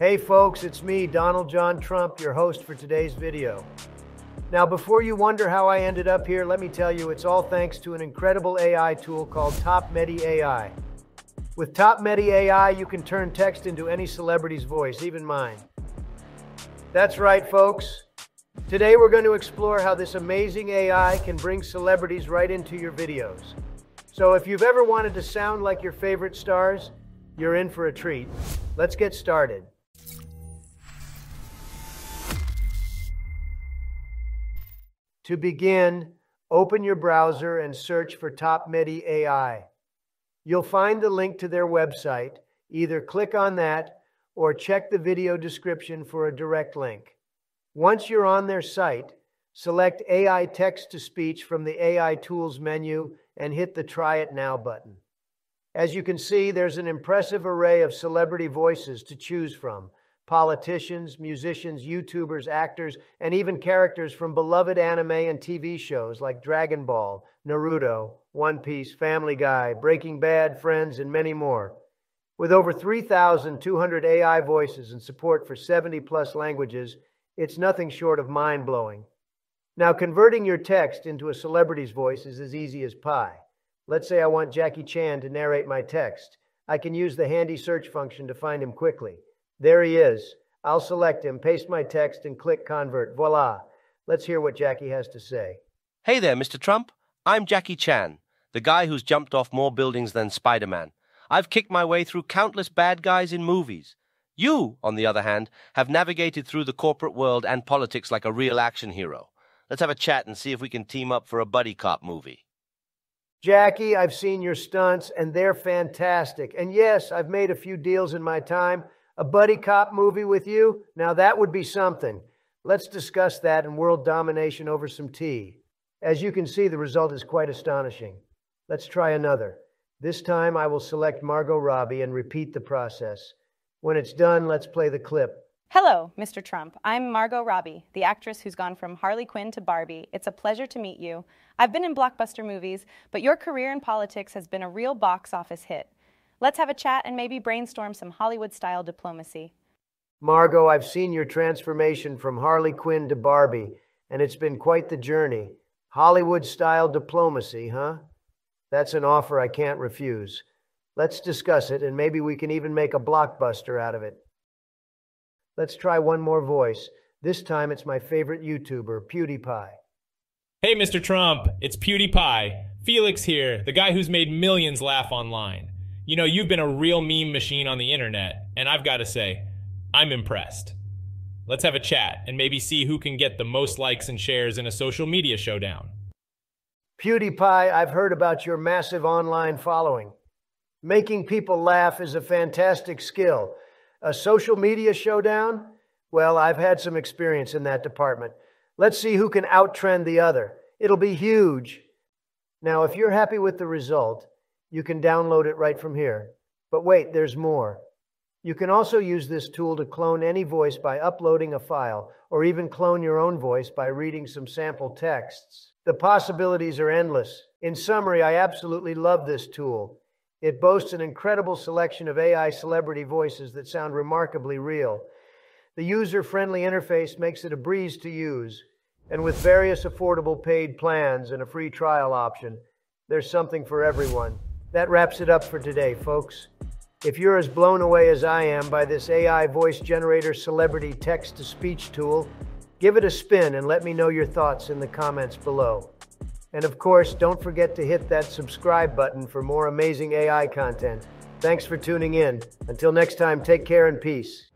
Hey folks, it's me, Donald John Trump, your host for today's video. Now, before you wonder how I ended up here, let me tell you it's all thanks to an incredible AI tool called TopMediai. With TopMediai, you can turn text into any celebrity's voice, even mine. That's right, folks. Today we're going to explore how this amazing AI can bring celebrities right into your videos. So if you've ever wanted to sound like your favorite stars, you're in for a treat. Let's get started. To begin, open your browser and search for TopMediai. You'll find the link to their website. Either click on that or check the video description for a direct link. Once you're on their site, select AI Text-to-Speech from the AI Tools menu and hit the Try It Now button. As you can see, there's an impressive array of celebrity voices to choose from. Politicians, musicians, YouTubers, actors, and even characters from beloved anime and TV shows like Dragon Ball, Naruto, One Piece, Family Guy, Breaking Bad, Friends, and many more. With over 3,200 AI voices and support for 70-plus languages, it's nothing short of mind-blowing. Now, converting your text into a celebrity's voice is as easy as pie. Let's say I want Jackie Chan to narrate my text. I can use the handy search function to find him quickly. There he is. I'll select him, paste my text, and click Convert. Voila. Let's hear what Jackie has to say. Hey there, Mr. Trump. I'm Jackie Chan, the guy who's jumped off more buildings than Spider-Man. I've kicked my way through countless bad guys in movies. You, on the other hand, have navigated through the corporate world and politics like a real action hero. Let's have a chat and see if we can team up for a buddy cop movie. Jackie, I've seen your stunts, and they're fantastic. And yes, I've made a few deals in my time. A buddy cop movie with you? Now that would be something. Let's discuss that and world domination over some tea. As you can see, the result is quite astonishing. Let's try another. This time I will select Margot Robbie and repeat the process. When it's done, let's play the clip. Hello, Mr. Trump. I'm Margot Robbie, the actress who's gone from Harley Quinn to Barbie. It's a pleasure to meet you. I've been in blockbuster movies, but your career in politics has been a real box office hit. Let's have a chat and maybe brainstorm some Hollywood-style diplomacy. Margot, I've seen your transformation from Harley Quinn to Barbie, and it's been quite the journey. Hollywood-style diplomacy, huh? That's an offer I can't refuse. Let's discuss it, and maybe we can even make a blockbuster out of it. Let's try one more voice. This time it's my favorite YouTuber, PewDiePie. Hey, Mr. Trump, it's PewDiePie. Felix here, the guy who's made millions laugh online. You know, you've been a real meme machine on the internet, and I've got to say, I'm impressed. Let's have a chat and maybe see who can get the most likes and shares in a social media showdown. PewDiePie, I've heard about your massive online following. Making people laugh is a fantastic skill. A social media showdown? Well, I've had some experience in that department. Let's see who can outtrend the other. It'll be huge. Now, if you're happy with the result, you can download it right from here. But wait, there's more. You can also use this tool to clone any voice by uploading a file, or even clone your own voice by reading some sample texts. The possibilities are endless. In summary, I absolutely love this tool. It boasts an incredible selection of AI celebrity voices that sound remarkably real. The user-friendly interface makes it a breeze to use, and with various affordable paid plans and a free trial option, there's something for everyone. That wraps it up for today, folks. If you're as blown away as I am by this AI voice generator celebrity text-to-speech tool, give it a spin and let me know your thoughts in the comments below. And of course, don't forget to hit that subscribe button for more amazing AI content. Thanks for tuning in. Until next time, take care and peace.